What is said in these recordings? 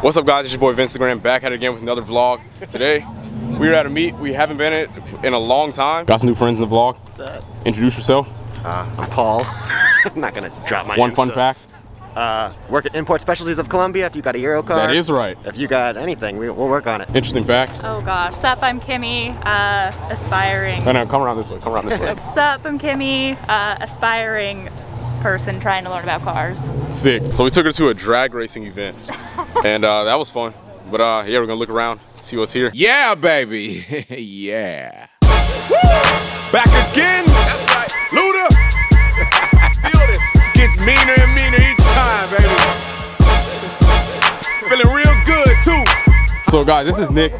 What's up, guys? It's your boy Vincetagram, back at it again with another vlog. Today we're at a meet. We haven't been at it in a long time. Got some new friends in the vlog. What's up? Introduce yourself. I'm Paul. I'm not gonna drop my one Insta. Fun fact. Work at Import Specialties of Columbia. If you got a Euro car, that is right. If you got anything, we'll work on it. Interesting fact. Oh gosh. Sup, I'm Kimmy, aspiring. No, come around this way. Come around this way. Sup, I'm Kimmy, aspiring person trying to learn about cars. Sick. So we took her to a drag racing event. And that was fun, but yeah, we're gonna look around, see what's here. Yeah, baby. Yeah. Woo! Back again. That's right, Luda. Feel this. This gets meaner and meaner each time, baby. Feeling real good too. So guys, this is Nick.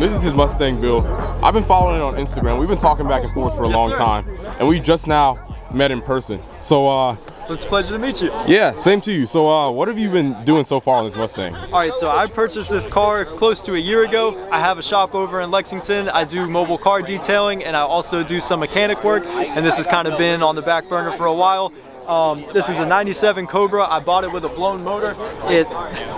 This is his Mustang build. I've been following it on Instagram. We've been talking back and forth for a long time, and we just now met in person. So it's a pleasure to meet you. Yeah, same to you. So what have you been doing so far on this Mustang? All right, so I purchased this car close to a year ago. I have a shop over in Lexington. I do mobile car detailing, and I also do some mechanic work, and this has kind of been on the back burner for a while. This is a 97 Cobra. I bought it with a blown motor. It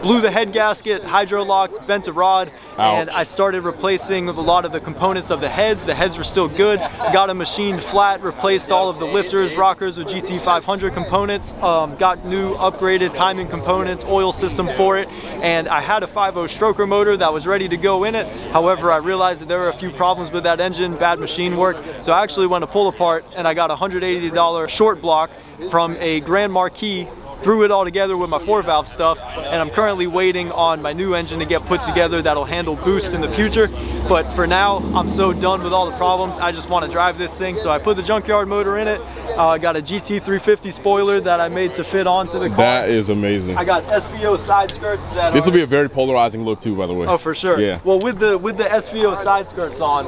blew the head gasket, hydrolocked, bent a rod. Ouch. And I started replacing a lot of the components of the heads. The heads were still good. Got a machined flat, replaced all of the lifters, rockers with GT500 components. Got new upgraded timing components, oil system for it. And I had a 5.0 stroker motor that was ready to go in it. However, I realized that there were a few problems with that engine, bad machine work. So I actually went to pull apart, and I got a $180 short block from a Grand Marquis, threw it all together with my 4-valve stuff, and I'm currently waiting on my new engine to get put together that'll handle boost in the future. But for now, I'm so done with all the problems, I just want to drive this thing. So I put the junkyard motor in it. I got a GT350 spoiler that I made to fit onto the car. That is amazing. I got SVO side skirts. This will be a very polarizing look too, by the way. Oh, for sure. Yeah. Well, with the SVO side skirts on,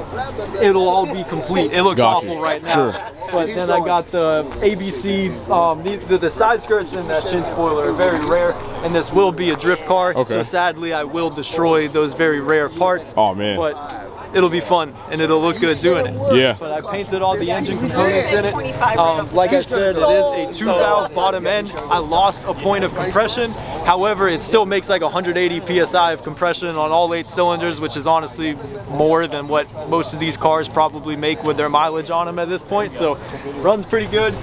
it'll all be complete. It looks awful right now. Sure. But then I got the ABC, the side skirts and that chin spoiler are very rare, and this will be a drift car, so sadly I will destroy those very rare parts. Oh man. But it'll be fun, and it'll look good doing it. Yeah. But I painted all the engine components in it. Like I said, it is a 2-valve bottom end. I lost a point of compression. However, it still makes like 180 PSI of compression on all 8 cylinders, which is honestly more than what most of these cars probably make with their mileage on them at this point. So runs pretty good.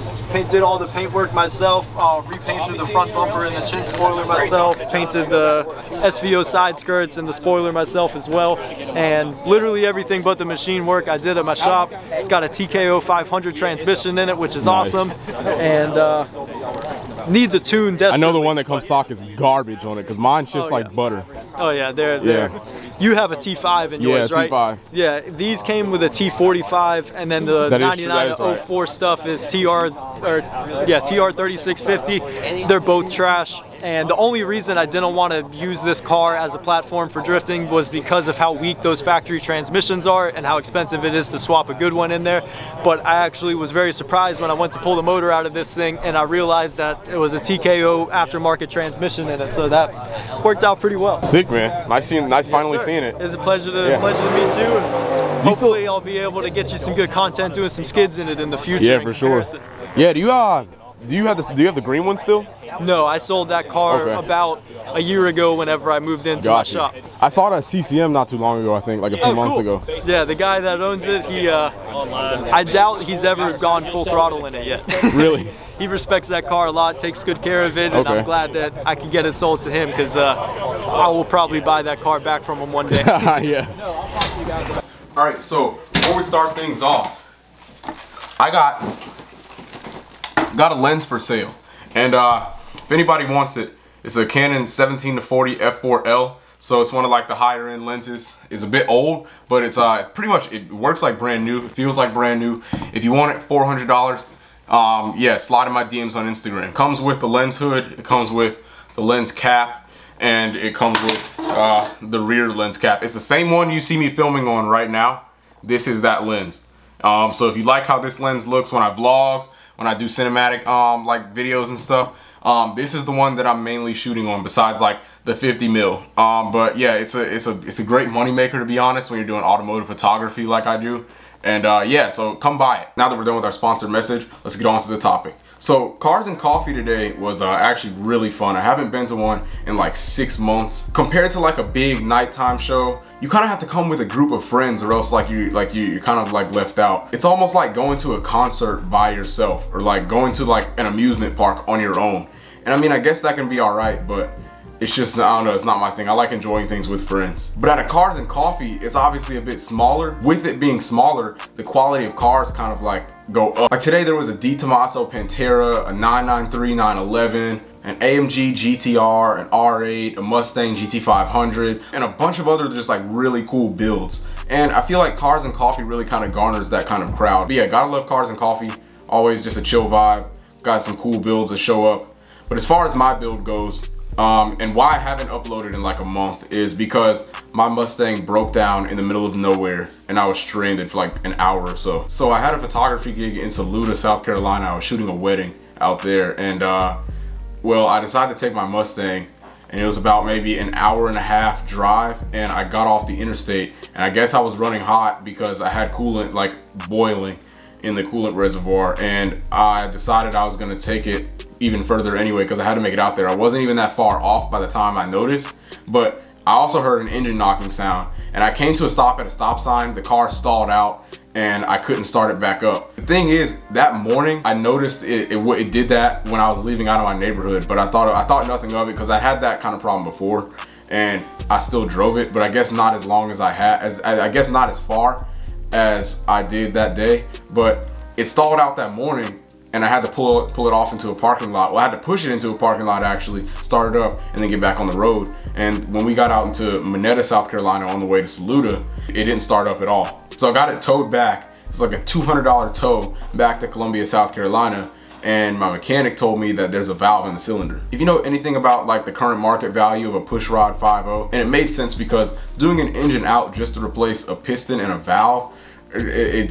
Did all the paint work myself. Repainted the front bumper and the chin spoiler myself. Painted the SVO side skirts and the spoiler myself as well. And literally everything but the machine work I did at my shop. It's got a TKO 500 transmission in it, which is awesome, and needs a tune desperately. I know the one that comes stock is garbage on it, because mine shifts like butter. Oh yeah, they're. You have a T5 in yours, right? T5. Yeah, these came with a T45, and then the 9904 stuff is TR3650. They're both trash. And the only reason I didn't want to use this car as a platform for drifting was because of how weak those factory transmissions are and how expensive it is to swap a good one in there. But I actually was very surprised when I went to pull the motor out of this thing, and I realized that it was a TKO aftermarket transmission in it, so that worked out pretty well. Sick, man. Nice finally seeing it. It's a pleasure to meet you. And hopefully I'll be able to get you some good content doing some skids in it in the future. Yeah, for sure. Yeah, do you have the green one still? No, I sold that car about a year ago whenever I moved into my shop. I saw it at CCM not too long ago, I think, like a few months ago. Yeah, the guy that owns it, he, I doubt he's ever gone full throttle in it yet. Really? He respects that car a lot, takes good care of it, and I'm glad that I can get it sold to him, because I will probably buy that car back from him one day. Yeah. All right, so before we start things off, I got a lens for sale. And if anybody wants it, it's a Canon 17 to 40 f4L. So it's one of like the higher end lenses. It's a bit old, but it's pretty much, it works like brand new. It feels like brand new. If you want it, $400. Yeah, slide in my DMs on Instagram. It comes with the lens hood. It comes with the lens cap, and it comes with the rear lens cap. It's the same one you see me filming on right now. This is that lens. So if you like how this lens looks when I vlog, when I do cinematic like videos and stuff, this is the one that I'm mainly shooting on, besides like the 50 mil. But yeah, it's a great moneymaker, to be honest, when you're doing automotive photography like I do. And yeah, so come buy it. Now that we're done with our sponsored message, let's get on to the topic. So Cars and Coffee today was actually really fun. I haven't been to one in like 6 months. Compared to like a big nighttime show, you kind of have to come with a group of friends or else like you're kind of like left out. It's almost like going to a concert by yourself or like going to like an amusement park on your own. And I mean, I guess that can be all right, but it's just, I don't know, it's not my thing. I like enjoying things with friends. But at a Cars and Coffee, it's obviously a bit smaller. With it being smaller, the quality of cars kind of like go up. Like today there was a Di Tommaso Pantera, a 993 911, an AMG GTR, an R8, a Mustang GT500, and a bunch of other just like really cool builds. And I feel like Cars and Coffee really kind of garners that kind of crowd. But yeah, gotta love Cars and Coffee. Always just a chill vibe. Got some cool builds that show up. But as far as my build goes, and why I haven't uploaded in like a month is because my Mustang broke down in the middle of nowhere and I was stranded for like an hour or so. So I had a photography gig in Saluda, South Carolina. I was shooting a wedding out there, and well, I decided to take my Mustang, and it was about maybe an hour and a half drive, and I got off the interstate, and I guess I was running hot because I had coolant like boiling in the coolant reservoir, and I decided I was gonna take it even further anyway because I had to make it out there. I wasn't even that far off by the time I noticed, but I also heard an engine knocking sound, and I came to a stop at a stop sign. The car stalled out and I couldn't start it back up. The thing is, that morning I noticed it did that when I was leaving out of my neighborhood, but I thought nothing of it because I had that kind of problem before, and I still drove it, but I guess not as long as I had, I guess not as far as I did that day, but it stalled out that morning, and I had to pull it off into a parking lot. Well, I had to push it into a parking lot actually, start it up, and then get back on the road. And when we got out into Moneta, South Carolina on the way to Saluda, it didn't start up at all. So I got it towed back. It's like a $200 tow back to Columbia, South Carolina. And my mechanic told me that there's a valve in the cylinder. If you know anything about like the current market value of a pushrod 5.0, and it made sense because doing an engine out just to replace a piston and a valve,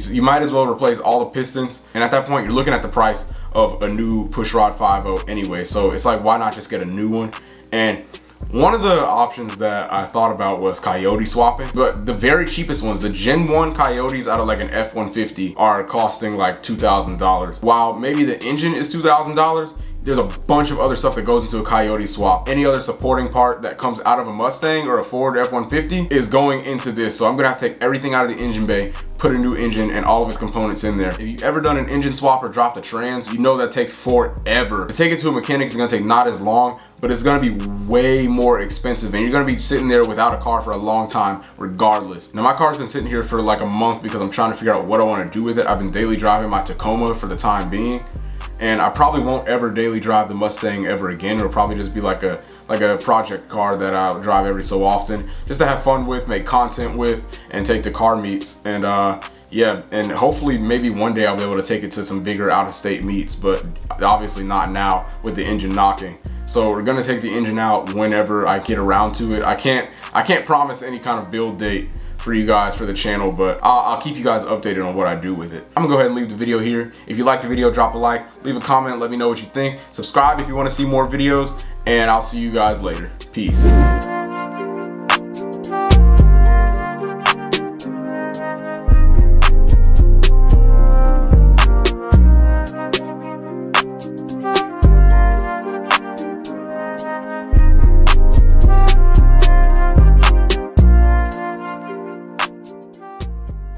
you might as well replace all the pistons, and at that point you're looking at the price of a new pushrod 5.0 anyway, so it's like, why not just get a new one? And one of the options that I thought about was Coyote swapping, but the very cheapest ones, the Gen 1 Coyotes out of like an F-150 are costing like $2,000. While maybe the engine is $2,000, there's a bunch of other stuff that goes into a Coyote swap. Any other supporting part that comes out of a Mustang or a Ford F-150 is going into this. So I'm gonna have to take everything out of the engine bay, put a new engine and all of its components in there. If you've ever done an engine swap or dropped a trans, you know that takes forever. To take it to a mechanic is gonna take not as long, but it's gonna be way more expensive, and you're gonna be sitting there without a car for a long time regardless. Now my car's been sitting here for like a month because I'm trying to figure out what I wanna do with it. I've been daily driving my Tacoma for the time being, and I probably won't ever daily drive the Mustang ever again. It'll probably just be like a project car that I'll drive every so often just to have fun with, make content with, and take to car meets. And yeah, and hopefully maybe one day I'll be able to take it to some bigger out-of-state meets, but obviously not now with the engine knocking. So we're gonna take the engine out whenever I get around to it. I can't promise any kind of build date for you guys for the channel, but I'll keep you guys updated on what I do with it. I'm gonna go ahead and leave the video here. If you liked the video, drop a like, leave a comment, let me know what you think. Subscribe if you wanna see more videos, and I'll see you guys later. Peace.